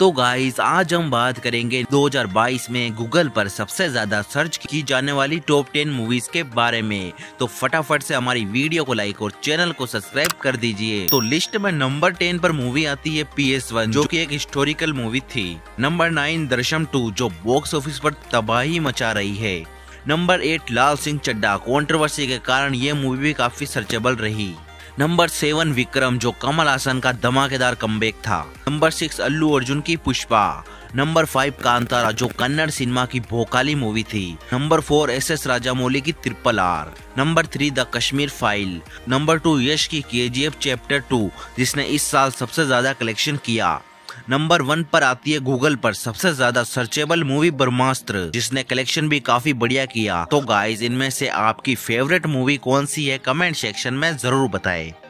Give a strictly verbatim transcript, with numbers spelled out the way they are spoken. तो गाइस आज हम बात करेंगे दो हज़ार बाईस में गूगल पर सबसे ज्यादा सर्च की जाने वाली टॉप टेन मूवीज के बारे में। तो फटाफट से हमारी वीडियो को लाइक और चैनल को सब्सक्राइब कर दीजिए। तो लिस्ट में नंबर टेन पर मूवी आती है पी एस वन, जो कि एक हिस्टोरिकल मूवी थी। नंबर नाइन दर्शन टू, जो बॉक्स ऑफिस पर तबाही मचा रही है। Number eight Lal Singh Chaddha, controversy के कारण ये मूवी भी काफी सर्चेबल रही। नंबर सेवन विक्रम, जो कमल हासन का धमाकेदार कमबैक था। नंबर सिक्स अल्लू अर्जुन की पुष्पा। नंबर फाइव कांतारा, जो कन्नड़ सिनेमा की भोकाली मूवी थी। Number four S S Rajamouli की triple R. Number three the Kashmir file. Number two Yash की के जी एफ चैप्टर टू, जिसने इस साल सबसे ज्यादा कलेक्शन किया। नंबर वन पर आती है गूगल पर सबसे ज्यादा सर्चेबल मूवी ब्रह्मास्त्र, जिसने कलेक्शन भी काफी बढ़िया किया। तो गाइज, इनमें से आपकी फेवरेट मूवी कौन सी है, कमेंट सेक्शन में जरूर बताएं।